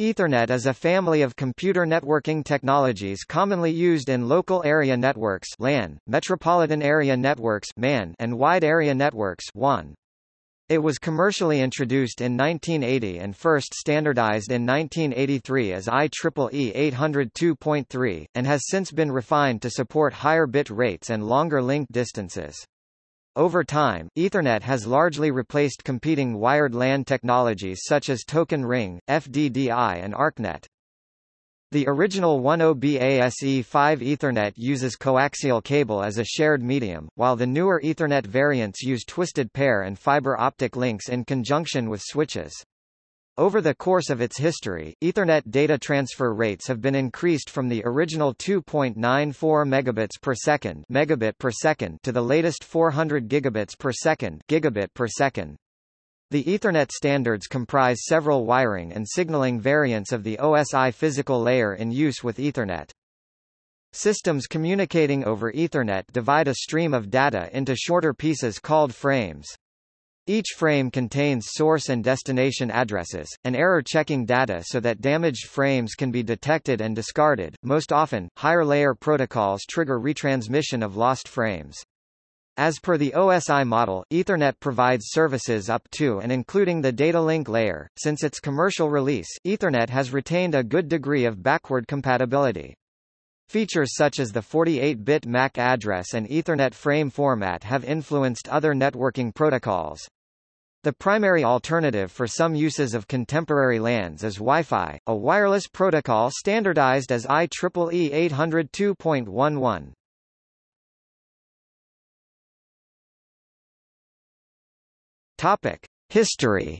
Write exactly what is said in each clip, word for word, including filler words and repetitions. Ethernet is a family of computer networking technologies commonly used in local area networks (LAN), metropolitan area networks (M A N), and wide area networks (W A N). It was commercially introduced in nineteen eighty and first standardized in nineteen eighty-three as I triple E eight oh two point three, and has since been refined to support higher bit rates and longer link distances. Over time, Ethernet has largely replaced competing wired LAN technologies such as Token Ring, F D D I and ARCnet. The original ten base five Ethernet uses coaxial cable as a shared medium, while the newer Ethernet variants use twisted pair and fiber optic links in conjunction with switches. Over the course of its history, Ethernet data transfer rates have been increased from the original two point nine four megabits per second megabit per second to the latest four hundred gigabits per second gigabit per second. The Ethernet standards comprise several wiring and signaling variants of the O S I physical layer in use with Ethernet. Systems communicating over Ethernet divide a stream of data into shorter pieces called frames. Each frame contains source and destination addresses, and error-checking data so that damaged frames can be detected and discarded. Most often, higher-layer protocols trigger retransmission of lost frames. As per the O S I model, Ethernet provides services up to and including the data link layer. Since its commercial release, Ethernet has retained a good degree of backward compatibility. Features such as the forty-eight bit M A C address and Ethernet frame format have influenced other networking protocols. The primary alternative for some uses of contemporary LANs is Wi-Fi, a wireless protocol standardized as I triple E eight oh two point eleven. Topic: History.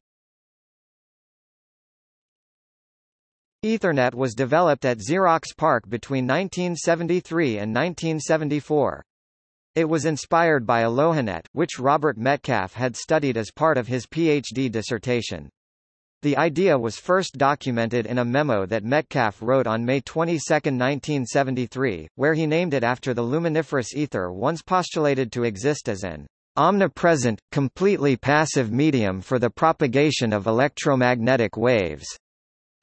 Ethernet was developed at Xerox PARC between nineteen seventy-three and nineteen seventy-four. It was inspired by AlohaNet, which Robert Metcalfe had studied as part of his PhD dissertation. The idea was first documented in a memo that Metcalfe wrote on May twenty-second nineteen seventy-three, where he named it after the luminiferous ether once postulated to exist as an omnipresent, completely passive medium for the propagation of electromagnetic waves.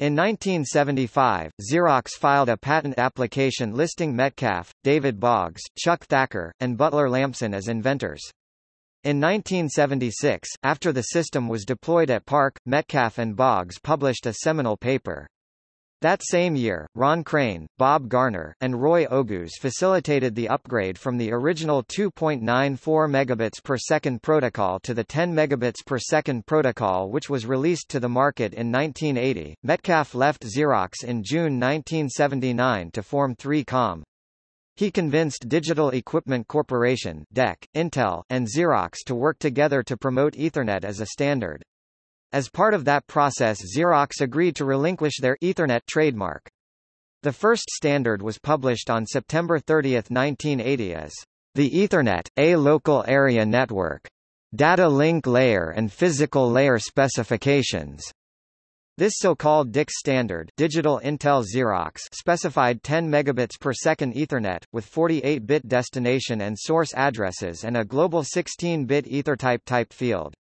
In nineteen seventy-five, Xerox filed a patent application listing Metcalfe, David Boggs, Chuck Thacker, and Butler Lampson as inventors. In nineteen seventy-six, after the system was deployed at PARC, Metcalfe and Boggs published a seminal paper. That same year, Ron Crane, Bob Garner, and Roy Ogawa facilitated the upgrade from the original two point nine four megabits per second protocol to the ten megabits per second protocol, which was released to the market in nineteen eighty. Metcalfe left Xerox in June nineteen seventy-nine to form three com. He convinced Digital Equipment Corporation, D E C, Intel, and Xerox to work together to promote Ethernet as a standard. As part of that process, Xerox agreed to relinquish their Ethernet trademark. The first standard was published on September thirtieth nineteen eighty as the Ethernet, a local area network, data link layer and physical layer specifications. This so-called D I X standard, Digital Intel Xerox, specified ten megabits per second Ethernet with forty-eight bit destination and source addresses and a global sixteen bit EtherType type field.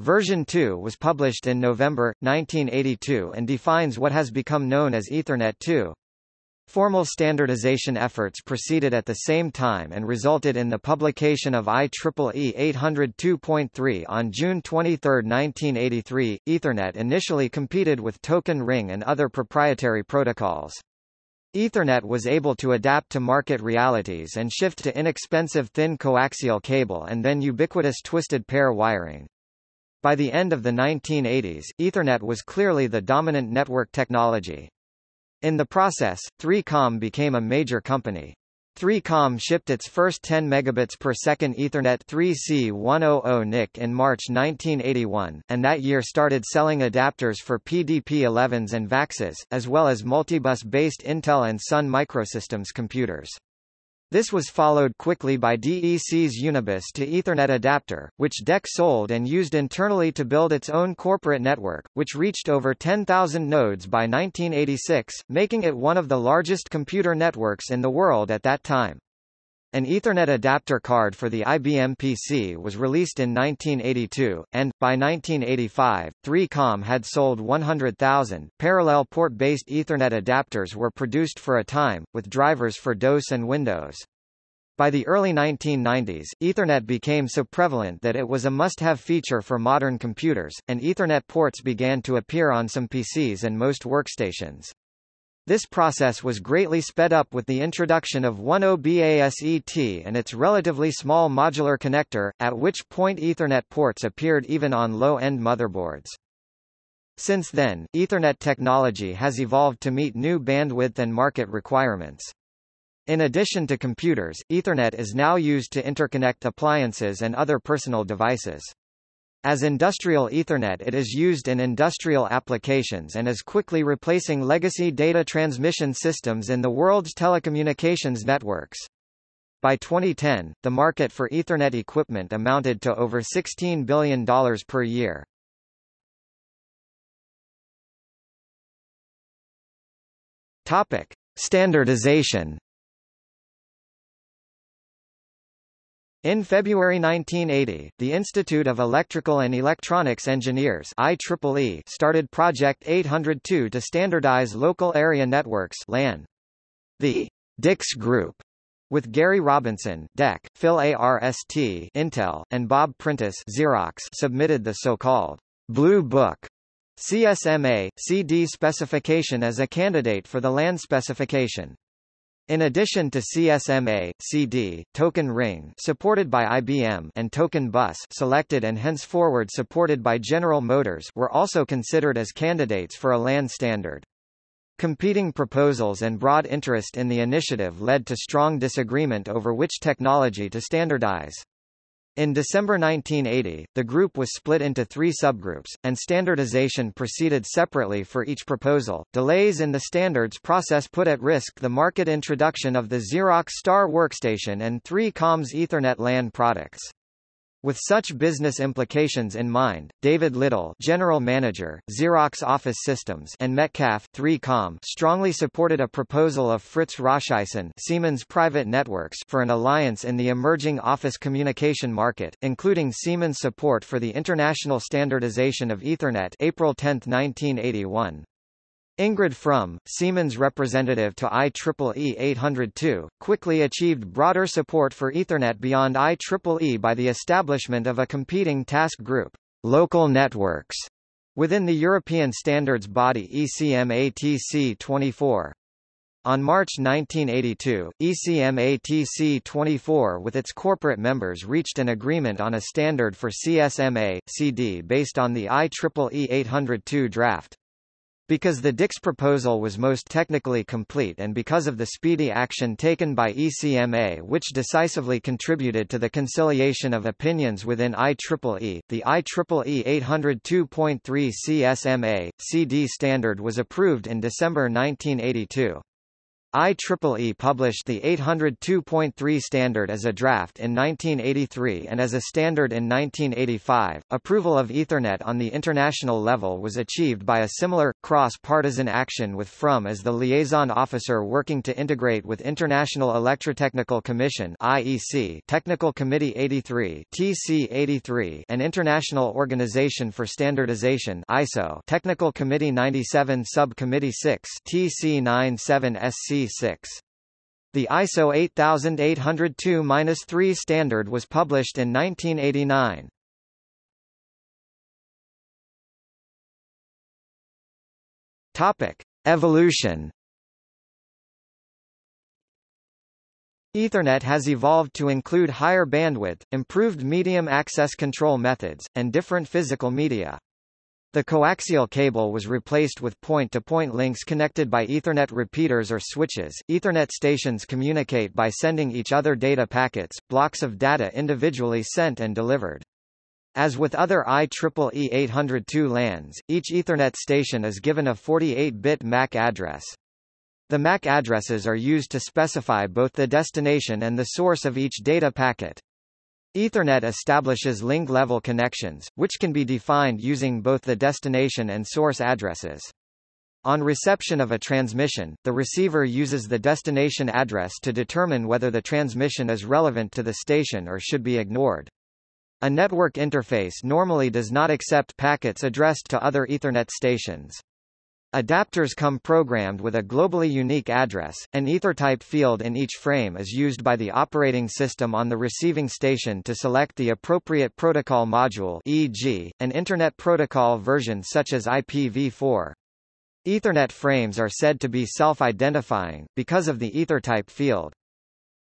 Version two was published in November nineteen eighty-two and defines what has become known as Ethernet two. Formal standardization efforts proceeded at the same time and resulted in the publication of I triple E eight oh two point three on June twenty-third nineteen eighty-three. Ethernet initially competed with Token Ring and other proprietary protocols. Ethernet was able to adapt to market realities and shift to inexpensive thin coaxial cable and then ubiquitous twisted pair wiring. By the end of the nineteen eighties, Ethernet was clearly the dominant network technology. In the process, three com became a major company. three com shipped its first ten megabits per second Ethernet three C one hundred N I C in March nineteen eighty-one, and that year started selling adapters for P D P elevens and VAXes, as well as multibus-based Intel and Sun Microsystems computers. This was followed quickly by D E C's Unibus to Ethernet adapter, which D E C sold and used internally to build its own corporate network, which reached over ten thousand nodes by nineteen eighty-six, making it one of the largest computer networks in the world at that time. An Ethernet adapter card for the I B M P C was released in nineteen eighty-two, and, by nineteen eighty-five, three com had sold one hundred thousand. Parallel port-based Ethernet adapters were produced for a time, with drivers for DOS and Windows. By the early nineteen nineties, Ethernet became so prevalent that it was a must-have feature for modern computers, and Ethernet ports began to appear on some P Cs and most workstations. This process was greatly sped up with the introduction of ten base T and its relatively small modular connector, at which point Ethernet ports appeared even on low-end motherboards. Since then, Ethernet technology has evolved to meet new bandwidth and market requirements. In addition to computers, Ethernet is now used to interconnect appliances and other personal devices. As industrial Ethernet, it is used in industrial applications and is quickly replacing legacy data transmission systems in the world's telecommunications networks. By twenty ten, the market for Ethernet equipment amounted to over sixteen billion dollars per year. Topic: Standardization. In February nineteen eighty, the Institute of Electrical and Electronics Engineers I triple E started Project eight oh two to standardize local area networks LAN. The DIX Group, with Gary Robinson D E C, Phil Arst Intel, and Bob Printis Xerox, submitted the so-called Blue Book C S M A slash C D specification as a candidate for the LAN specification. In addition to C S M A slash C D, Token Ring, supported by I B M, and Token Bus, selected and henceforward supported by General Motors, were also considered as candidates for a LAN standard. Competing proposals and broad interest in the initiative led to strong disagreement over which technology to standardize. In December nineteen eighty, the group was split into three subgroups, and standardization proceeded separately for each proposal. Delays in the standards process put at risk the market introduction of the Xerox Star Workstation and three com's Ethernet LAN products. With such business implications in mind, David Little, General Manager, Xerox Office Systems, and Metcalfe, three com, strongly supported a proposal of Fritz Rauscheisen, Siemens Private Networks, for an alliance in the emerging office communication market, including Siemens support for the international standardization of Ethernet, April tenth nineteen eighty-one. Ingrid Fromm, Siemens representative to I triple E eight oh two, quickly achieved broader support for Ethernet beyond I triple E by the establishment of a competing task group, Local Networks, within the European standards body E C M A T C twenty-four. On March nineteen eighty-two, E C M A T C twenty-four with its corporate members reached an agreement on a standard for C S M A slash C D based on the I triple E eight oh two draft. Because the DIX proposal was most technically complete and because of the speedy action taken by E C M A which decisively contributed to the conciliation of opinions within I triple E, the I triple E eight oh two point three C S M A slash C D standard was approved in December nineteen eighty-two. I triple E published the eight oh two point three standard as a draft in nineteen eighty-three and as a standard in nineteen eighty-five. Approval of Ethernet on the international level was achieved by a similar, cross-partisan action with Fromm as the liaison officer working to integrate with International Electrotechnical Commission I E C Technical Committee eighty-three T C eighty-three and International Organization for Standardization I S O Technical Committee ninety-seven Subcommittee six T C ninety-seven S C. The I S O eighty-eight oh two dash three standard was published in nineteen eighty-nine. Topic: Evolution. Ethernet has evolved to include higher bandwidth, improved medium access control methods, and different physical media. The coaxial cable was replaced with point-to-point links connected by Ethernet repeaters or switches. Ethernet stations communicate by sending each other data packets, blocks of data individually sent and delivered. As with other I triple E eight oh two LANs, each Ethernet station is given a forty-eight bit M A C address. The M A C addresses are used to specify both the destination and the source of each data packet. Ethernet establishes link-level connections, which can be defined using both the destination and source addresses. On reception of a transmission, the receiver uses the destination address to determine whether the transmission is relevant to the station or should be ignored. A network interface normally does not accept packets addressed to other Ethernet stations. Adapters come programmed with a globally unique address. An EtherType field in each frame is used by the operating system on the receiving station to select the appropriate protocol module, for example, an Internet Protocol version such as I P v four. Ethernet frames are said to be self-identifying, because of the EtherType field.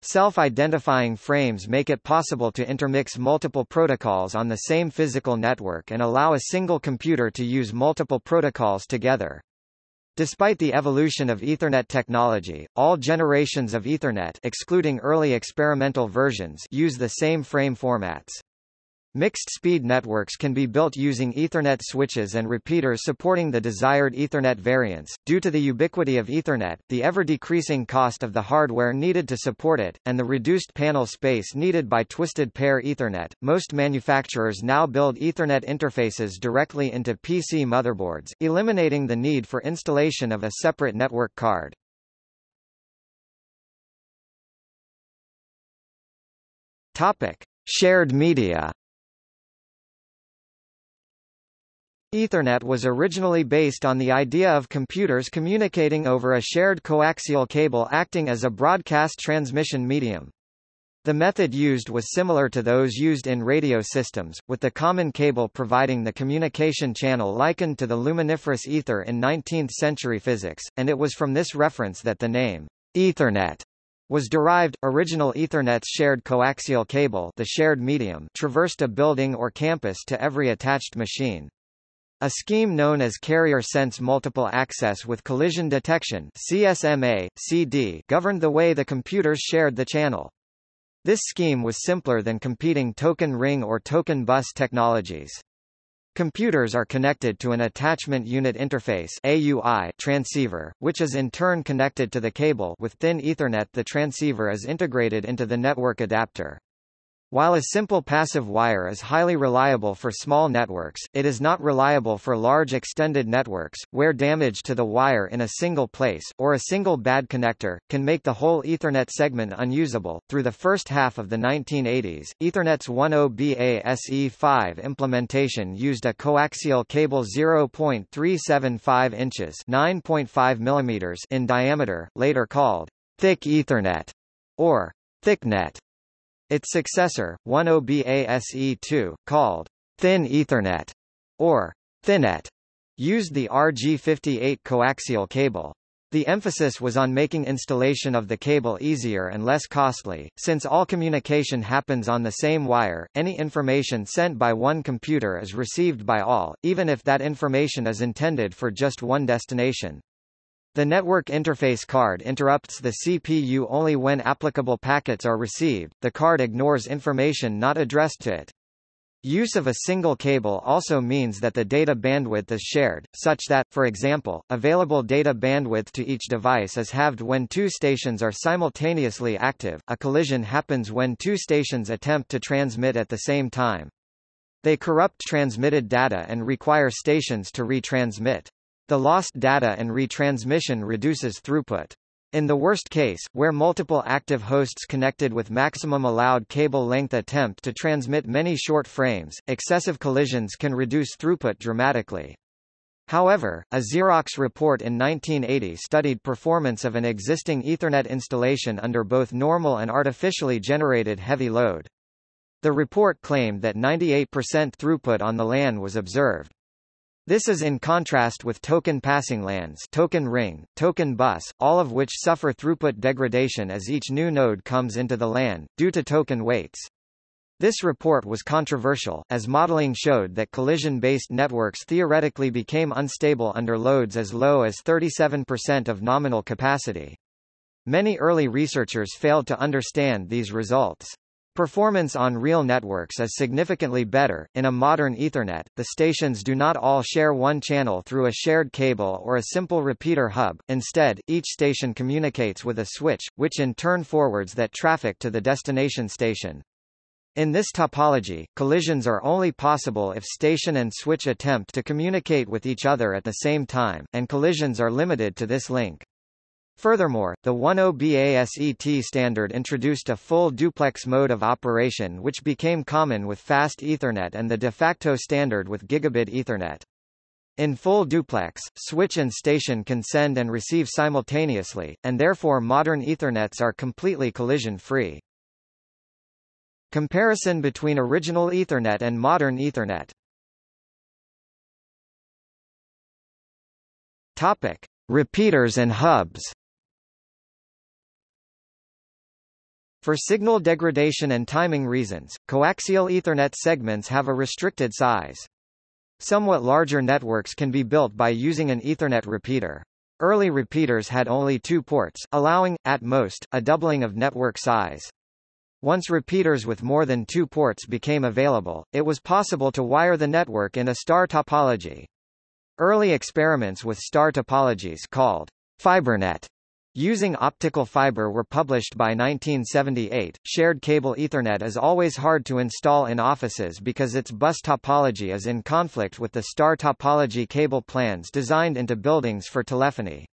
Self-identifying frames make it possible to intermix multiple protocols on the same physical network and allow a single computer to use multiple protocols together. Despite the evolution of Ethernet technology, all generations of Ethernet, excluding early experimental versions, use the same frame formats. Mixed-speed networks can be built using Ethernet switches and repeaters supporting the desired Ethernet variants. Due to the ubiquity of Ethernet, the ever-decreasing cost of the hardware needed to support it, and the reduced panel space needed by twisted pair Ethernet, most manufacturers now build Ethernet interfaces directly into P C motherboards, eliminating the need for installation of a separate network card. Topic: Shared media. Ethernet was originally based on the idea of computers communicating over a shared coaxial cable acting as a broadcast transmission medium. The method used was similar to those used in radio systems, with the common cable providing the communication channel likened to the luminiferous ether in nineteenth century physics, and it was from this reference that the name Ethernet was derived. Original Ethernet's shared coaxial cable, the shared medium, traversed a building or campus to every attached machine. A scheme known as Carrier Sense Multiple Access with Collision Detection C S M A slash C D governed the way the computers shared the channel. This scheme was simpler than competing Token Ring or Token Bus technologies. Computers are connected to an Attachment Unit Interface A U I transceiver, which is in turn connected to the cable. With thin Ethernet, the transceiver is integrated into the network adapter. While a simple passive wire is highly reliable for small networks, it is not reliable for large extended networks, where damage to the wire in a single place, or a single bad connector, can make the whole Ethernet segment unusable. Through the first half of the nineteen eighties, Ethernet's ten base five implementation used a coaxial cable zero point three seven five inches (nine point five millimeters) in diameter, later called thick Ethernet or thicknet. Its successor, ten base two, called Thin Ethernet or Thinet, used the R G fifty-eight coaxial cable. The emphasis was on making installation of the cable easier and less costly, since all communication happens on the same wire. Any information sent by one computer is received by all, even if that information is intended for just one destination. The network interface card interrupts the C P U only when applicable packets are received. The card ignores information not addressed to it. Use of a single cable also means that the data bandwidth is shared, such that, for example, available data bandwidth to each device is halved when two stations are simultaneously active. A collision happens when two stations attempt to transmit at the same time. They corrupt transmitted data and require stations to retransmit. The lost data and retransmission reduces throughput. In the worst case, where multiple active hosts connected with maximum allowed cable length attempt to transmit many short frames, excessive collisions can reduce throughput dramatically. However, a Xerox report in nineteen eighty studied performance of an existing Ethernet installation under both normal and artificially generated heavy load. The report claimed that ninety-eight percent throughput on the LAN was observed. This is in contrast with token passing LANs, token ring, token bus, all of which suffer throughput degradation as each new node comes into the LAN, due to token weights. This report was controversial, as modeling showed that collision-based networks theoretically became unstable under loads as low as thirty-seven percent of nominal capacity. Many early researchers failed to understand these results. Performance on real networks is significantly better. In a modern Ethernet, the stations do not all share one channel through a shared cable or a simple repeater hub. Instead, each station communicates with a switch, which in turn forwards that traffic to the destination station. In this topology, collisions are only possible if station and switch attempt to communicate with each other at the same time, and collisions are limited to this link. Furthermore, the ten base T standard introduced a full duplex mode of operation which became common with fast Ethernet and the de facto standard with gigabit Ethernet. In full duplex, switch and station can send and receive simultaneously, and therefore modern Ethernets are completely collision-free. Comparison between original Ethernet and modern Ethernet. Topic: Repeaters and hubs. For signal degradation and timing reasons, coaxial Ethernet segments have a restricted size. Somewhat larger networks can be built by using an Ethernet repeater. Early repeaters had only two ports, allowing, at most, a doubling of network size. Once repeaters with more than two ports became available, it was possible to wire the network in a star topology. Early experiments with star topologies called fibernet using optical fiber were published by nineteen seventy-eight. Shared cable Ethernet is always hard to install in offices because its bus topology is in conflict with the star topology cable plans designed into buildings for telephony.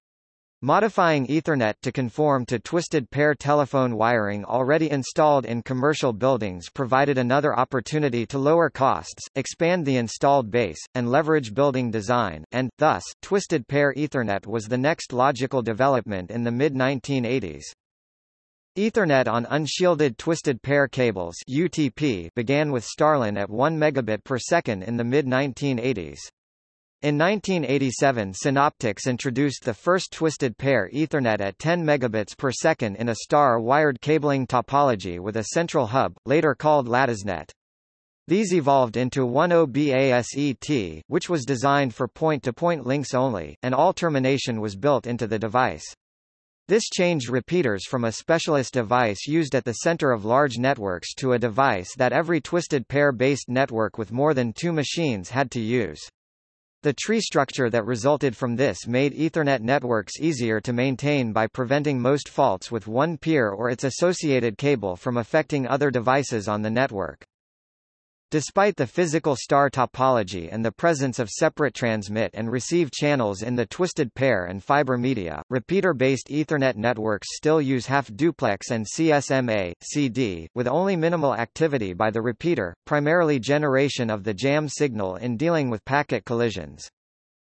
Modifying Ethernet to conform to twisted pair telephone wiring already installed in commercial buildings provided another opportunity to lower costs, expand the installed base, and leverage building design, and, thus, twisted pair Ethernet was the next logical development in the mid nineteen eighties. Ethernet on unshielded twisted pair cables (U T P) began with StarLAN at one megabit per second in the mid nineteen eighties. In nineteen eighty-seven, Synoptics introduced the first twisted pair Ethernet at ten megabits per second in a star-wired cabling topology with a central hub, later called Latticenet. These evolved into ten base T, which was designed for point-to-point links only, and all termination was built into the device. This changed repeaters from a specialist device used at the center of large networks to a device that every twisted pair-based network with more than two machines had to use. The tree structure that resulted from this made Ethernet networks easier to maintain by preventing most faults with one peer or its associated cable from affecting other devices on the network. Despite the physical star topology and the presence of separate transmit and receive channels in the twisted pair and fiber media, repeater-based Ethernet networks still use half-duplex and C S M A slash C D, with only minimal activity by the repeater, primarily generation of the jam signal in dealing with packet collisions.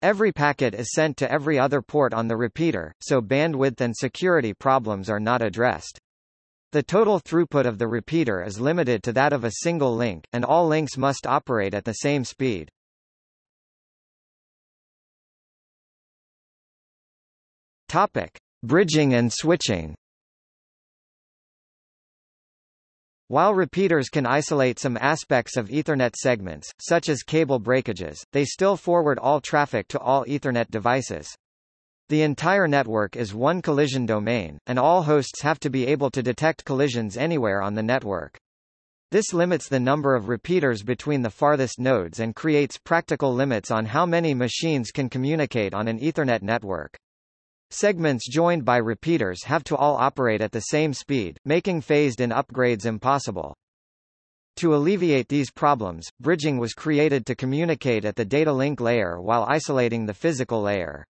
Every packet is sent to every other port on the repeater, so bandwidth and security problems are not addressed. The total throughput of the repeater is limited to that of a single link, and all links must operate at the same speed. Topic: Bridging and switching. While repeaters can isolate some aspects of Ethernet segments, such as cable breakages, they still forward all traffic to all Ethernet devices. The entire network is one collision domain, and all hosts have to be able to detect collisions anywhere on the network. This limits the number of repeaters between the farthest nodes and creates practical limits on how many machines can communicate on an Ethernet network. Segments joined by repeaters have to all operate at the same speed, making phased-in upgrades impossible. To alleviate these problems, bridging was created to communicate at the data link layer while isolating the physical layer.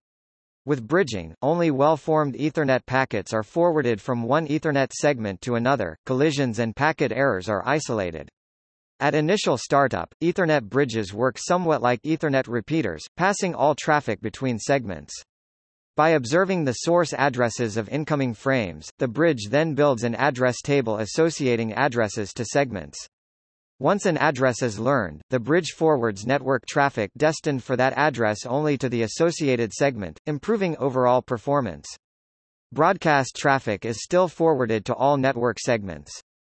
With bridging, only well-formed Ethernet packets are forwarded from one Ethernet segment to another, collisions and packet errors are isolated. At initial startup, Ethernet bridges work somewhat like Ethernet repeaters, passing all traffic between segments. By observing the source addresses of incoming frames, the bridge then builds an address table associating addresses to segments. Once an address is learned, the bridge forwards network traffic destined for that address only to the associated segment, improving overall performance. Broadcast traffic is still forwarded to all network segments.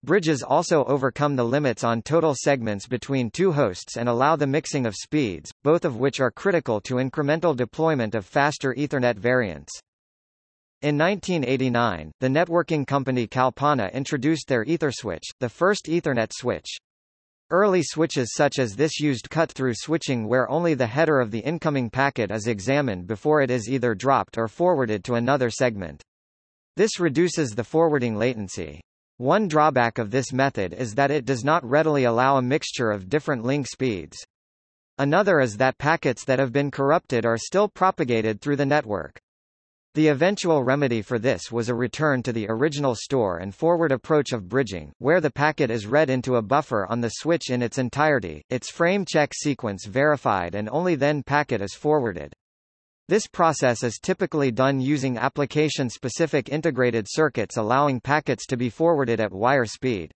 Bridges also overcome the limits on total segments between two hosts and allow the mixing of speeds, both of which are critical to incremental deployment of faster Ethernet variants. In nineteen eighty-nine, the networking company Calpana introduced their EtherSwitch, the first Ethernet switch. Early switches such as this used cut-through switching where only the header of the incoming packet is examined before it is either dropped or forwarded to another segment. This reduces the forwarding latency. One drawback of this method is that it does not readily allow a mixture of different link speeds. Another is that packets that have been corrupted are still propagated through the network. The eventual remedy for this was a return to the original store and forward approach of bridging, where the packet is read into a buffer on the switch in its entirety, its frame check sequence verified, and only then packet is forwarded. This process is typically done using application-specific integrated circuits allowing packets to be forwarded at wire speed.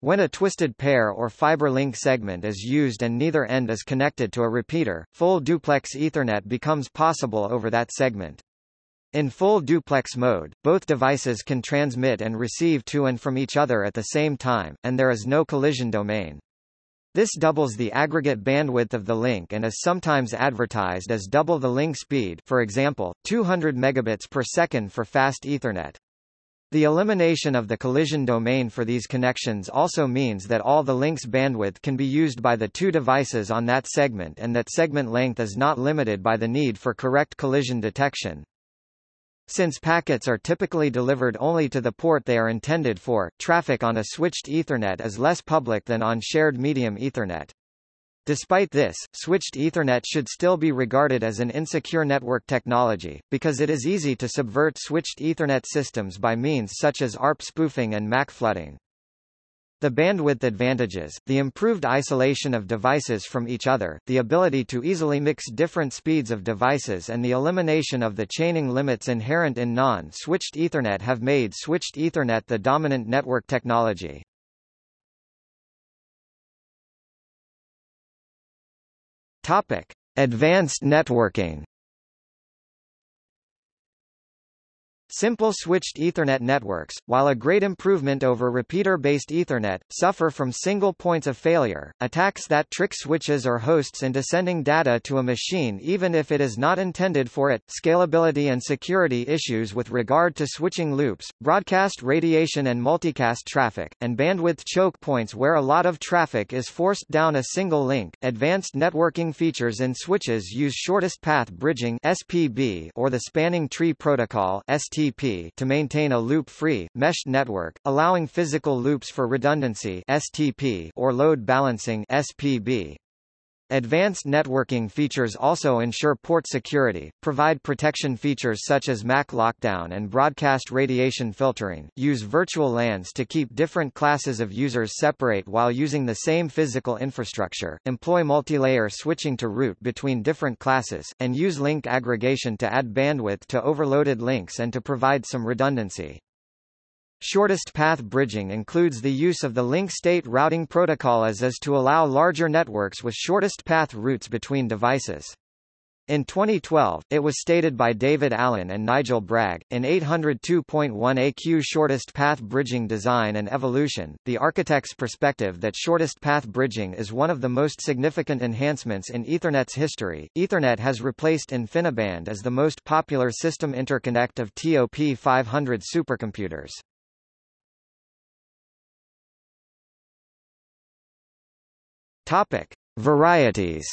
When a twisted pair or fiber link segment is used and neither end is connected to a repeater, full duplex Ethernet becomes possible over that segment. In full duplex mode, both devices can transmit and receive to and from each other at the same time, and there is no collision domain. This doubles the aggregate bandwidth of the link and is sometimes advertised as double the link speed, for example, two hundred megabits per second for fast Ethernet. The elimination of the collision domain for these connections also means that all the link's bandwidth can be used by the two devices on that segment, and that segment length is not limited by the need for correct collision detection. Since packets are typically delivered only to the port they are intended for, traffic on a switched Ethernet is less public than on shared medium Ethernet. Despite this, switched Ethernet should still be regarded as an insecure network technology, because it is easy to subvert switched Ethernet systems by means such as A R P spoofing and M A C flooding. The bandwidth advantages, the improved isolation of devices from each other, the ability to easily mix different speeds of devices, and the elimination of the chaining limits inherent in non-switched Ethernet have made switched Ethernet the dominant network technology. Topic: Advanced networking. Simple switched Ethernet networks, while a great improvement over repeater-based Ethernet, suffer from single points of failure, attacks that trick switches or hosts into sending data to a machine even if it is not intended for it, scalability and security issues with regard to switching loops, broadcast radiation and multicast traffic, and bandwidth choke points where a lot of traffic is forced down a single link. Advanced networking features in switches use shortest path bridging (S P B) or the spanning tree protocol (S T P) to maintain a loop-free, meshed network, allowing physical loops for redundancy (S T P) or load balancing (S P B). Advanced networking features also ensure port security, provide protection features such as M A C lockdown and broadcast radiation filtering, use virtual LANs to keep different classes of users separate while using the same physical infrastructure, employ multilayer switching to route between different classes, and use link aggregation to add bandwidth to overloaded links and to provide some redundancy. Shortest path bridging includes the use of the link state routing protocol as is to allow larger networks with shortest path routes between devices. In twenty twelve, it was stated by David Allen and Nigel Bragg, in eight oh two point one A Q Shortest Path Bridging Design and Evolution, the architect's perspective that shortest path bridging is one of the most significant enhancements in Ethernet's history. Ethernet has replaced InfiniBand as the most popular system interconnect of top five hundred supercomputers. Topic: Varieties.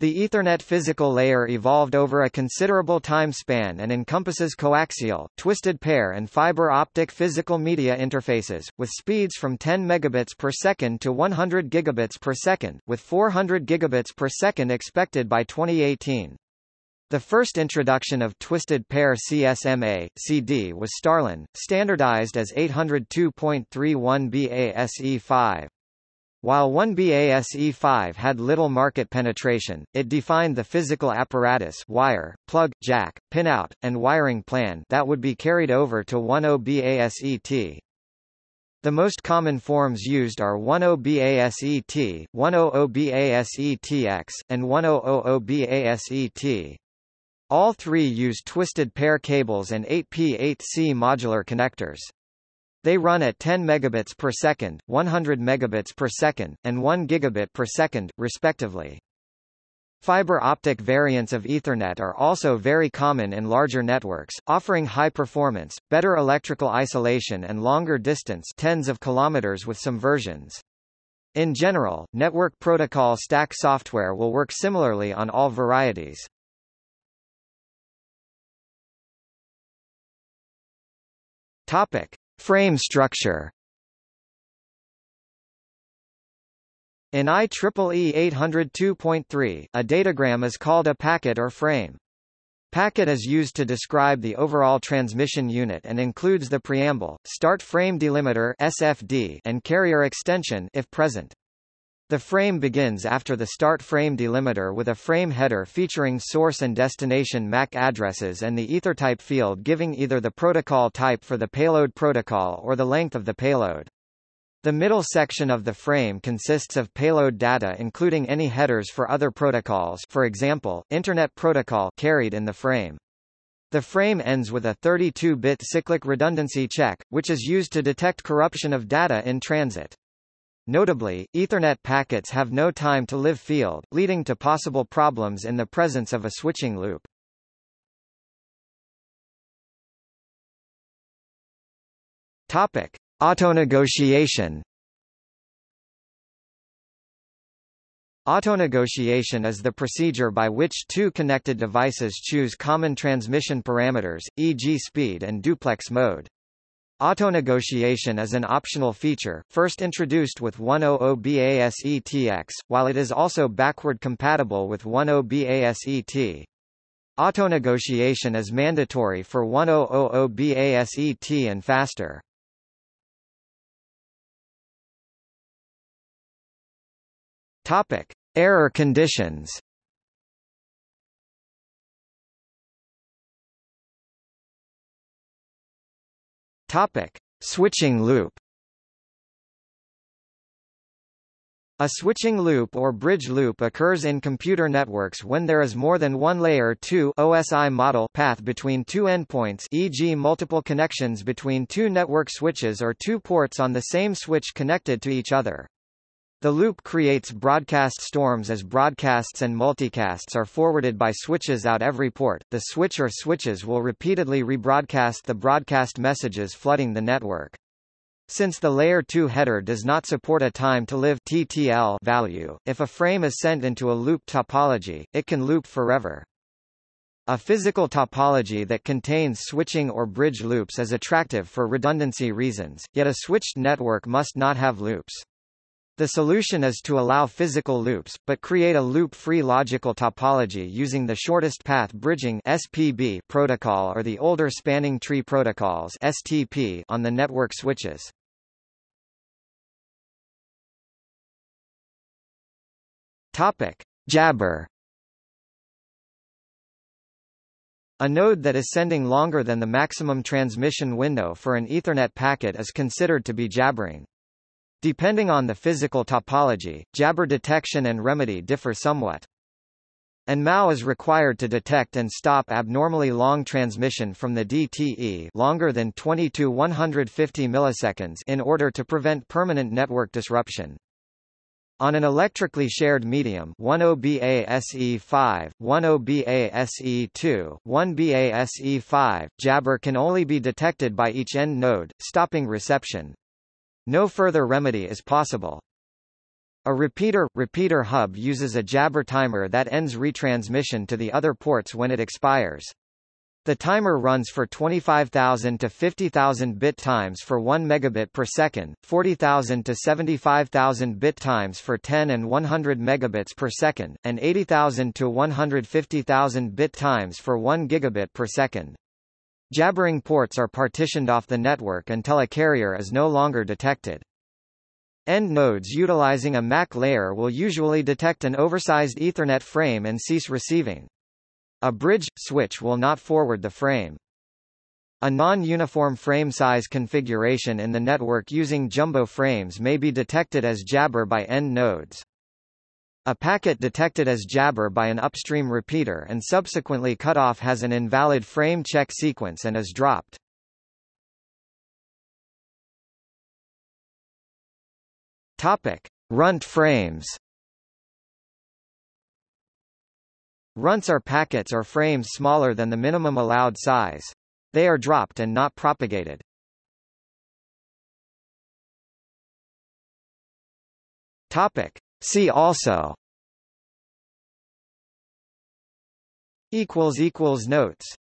The Ethernet physical layer evolved over a considerable time span and encompasses coaxial, twisted pair and fiber optic physical media interfaces, with speeds from ten megabits per second to one hundred gigabits per second, with four hundred gigabits per second expected by twenty eighteen. The first introduction of twisted pair C S M A slash C D was StarLAN, standardized as eight oh two point three one B A S E five. While one B A S E five had little market penetration, it defined the physical apparatus wire, plug, jack, pinout, and wiring plan that would be carried over to ten B A S E T. The most common forms used are ten B A S E T, one hundred B A S E T X, and one hundred B A S E T. All three use twisted pair cables and eight P eight C modular connectors. They run at ten megabits per second, one hundred megabits per second, and one gigabit per second, respectively. Fiber optic variants of Ethernet are also very common in larger networks, offering high performance, better electrical isolation, and longer distance, tens of kilometers with some versions. In general, network protocol stack software will work similarly on all varieties. Topic: Frame structure. In I triple E eight oh two point three, a datagram is called a packet or frame. Packet is used to describe the overall transmission unit and includes the preamble, start frame delimiter S F D, and carrier extension if present. The frame begins after the start frame delimiter with a frame header featuring source and destination M A C addresses and the EtherType field giving either the protocol type for the payload protocol or the length of the payload. The middle section of the frame consists of payload data including any headers for other protocols, for example, Internet Protocol, carried in the frame. The frame ends with a thirty-two bit cyclic redundancy check, which is used to detect corruption of data in transit. Notably, Ethernet packets have no time to live field, leading to possible problems in the presence of a switching loop. Topic: Autonegotiation. Autonegotiation is the procedure by which two connected devices choose common transmission parameters, for example speed and duplex mode. Autonegotiation is an optional feature, first introduced with ten base T X, while it is also backward compatible with ten base T. Autonegotiation is mandatory for ten base T and faster. Topic: Error conditions. Topic: Switching loop. A switching loop or bridge loop occurs in computer networks when there is more than one layer two O S I model path between two endpoints, for example multiple connections between two network switches or two ports on the same switch connected to each other. The loop creates broadcast storms as broadcasts and multicasts are forwarded by switches out every port. The switch or switches will repeatedly rebroadcast the broadcast messages, flooding the network. Since the layer two header does not support a time to live T T L value, if a frame is sent into a loop topology, it can loop forever. A physical topology that contains switching or bridge loops is attractive for redundancy reasons, yet a switched network must not have loops. The solution is to allow physical loops, but create a loop-free logical topology using the shortest path bridging S P B protocol or the older spanning tree protocols S T P on the network switches. Topic: Jabber. A node that is sending longer than the maximum transmission window for an Ethernet packet is considered to be jabbering. Depending on the physical topology, jabber detection and remedy differ somewhat. N M A O is required to detect and stop abnormally long transmission from the D T E, longer than twenty to one hundred fifty milliseconds, in order to prevent permanent network disruption. On an electrically shared medium, ten base five, ten base two, one base five, jabber can only be detected by each end node, stopping reception. No further remedy is possible. A repeater repeater hub uses a jabber timer that ends retransmission to the other ports when it expires. The timer runs for twenty-five thousand to fifty thousand bit times for one megabit per second, forty thousand to seventy-five thousand bit times for ten and one hundred megabits per second, and eighty thousand to one hundred fifty thousand bit times for one gigabit per second. Jabbering ports are partitioned off the network until a carrier is no longer detected. End nodes utilizing a M A C layer will usually detect an oversized Ethernet frame and cease receiving. A bridge switch will not forward the frame. A non-uniform frame size configuration in the network using jumbo frames may be detected as jabber by end nodes. A packet detected as jabber by an upstream repeater and subsequently cut off has an invalid frame check sequence and is dropped. Topic: Runt frames. Runts are packets or frames smaller than the minimum allowed size. They are dropped and not propagated. Topic: See also. Notes